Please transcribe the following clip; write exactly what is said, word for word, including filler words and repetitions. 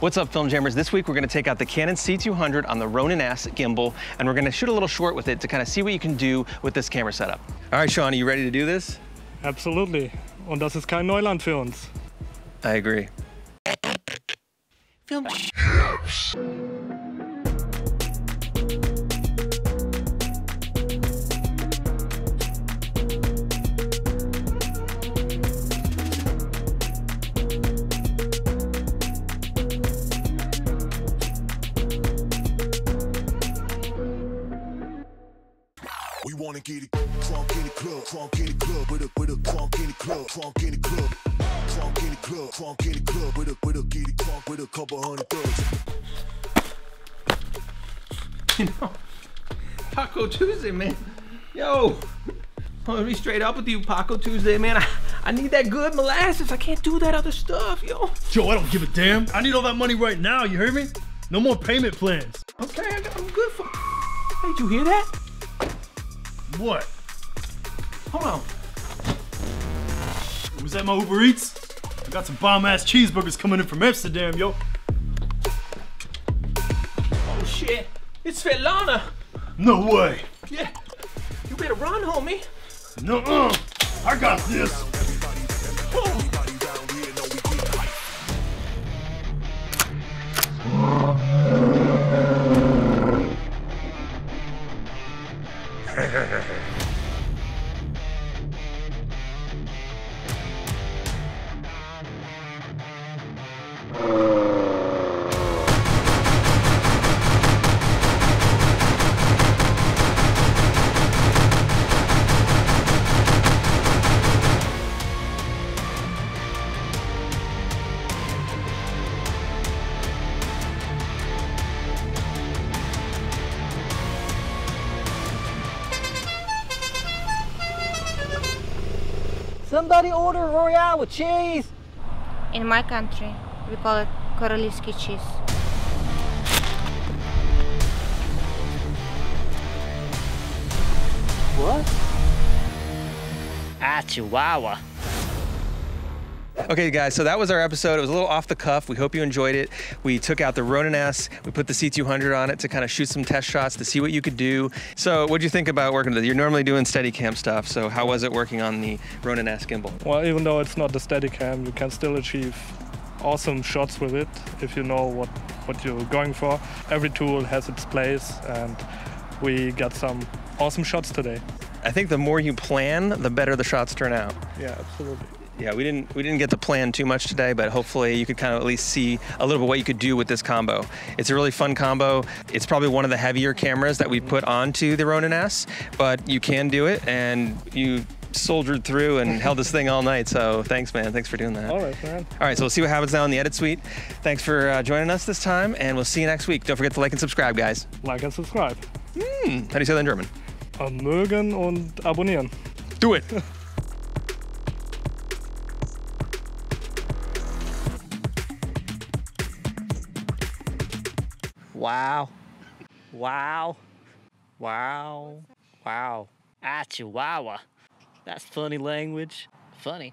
What's up, film jammers? This week we're going to take out the Canon C two hundred on the Ronin S gimbal, and we're going to shoot a little short with it to kind of see what you can do with this camera setup. All right, Sean, are you ready to do this? Absolutely. Und das ist kein Neuland für uns. I agree. Film. We wanna get it crunk in the club, crunk in the club, with a with a crunk in the club, crunk in the club, crunk in the club, crunk in the club, with a with a get it crunk with a couple hundred bucks. You know, Taco Tuesday, man. Yo, I'm gonna be straight up with you, Taco Tuesday, man. I, I need that good molasses. I can't do that other stuff, yo. Joe, I don't give a damn. I need all that money right now. You heard me? No more payment plans. Okay, I'm good for. Hey, did you hear that? What? Hold on. Was that my Uber Eats? I got some bomb-ass cheeseburgers coming in from Amsterdam, yo. Oh shit! It's Svetlana. No way. Yeah. You better run, homie. No, uh, I got this. Oh. Somebody order Royale with cheese! In my country, we call it Korolyski cheese. What? Ah, Chihuahua. Okay guys, so that was our episode. It was a little off the cuff. We hope you enjoyed it. We took out the Ronin S, we put the C two hundred on it to kind of shoot some test shots to see what you could do. So what'd you think about working with it? You're normally doing Steadicam stuff, so how was it working on the Ronin S gimbal? Well, even though it's not the Steadicam, you can still achieve awesome shots with it if you know what, what you're going for. Every tool has its place, and we got some awesome shots today. I think the more you plan, the better the shots turn out. Yeah, absolutely. Yeah, we didn't we didn't get to plan too much today, but hopefully you could kind of at least see a little bit what you could do with this combo. It's a really fun combo. It's probably one of the heavier cameras that we put onto the Ronin S, but you can do it, and you soldiered through and held this thing all night. So thanks, man. Thanks for doing that. All right, man. All right, so we'll see what happens now in the edit suite. Thanks for uh, joining us this time, and we'll see you next week. Don't forget to like and subscribe, guys. Like and subscribe. Mm, how do you say that in German? Mögen und abonnieren. Do it. Wow, wow, wow, wow. Ah, Chihuahua. That's funny language. Funny.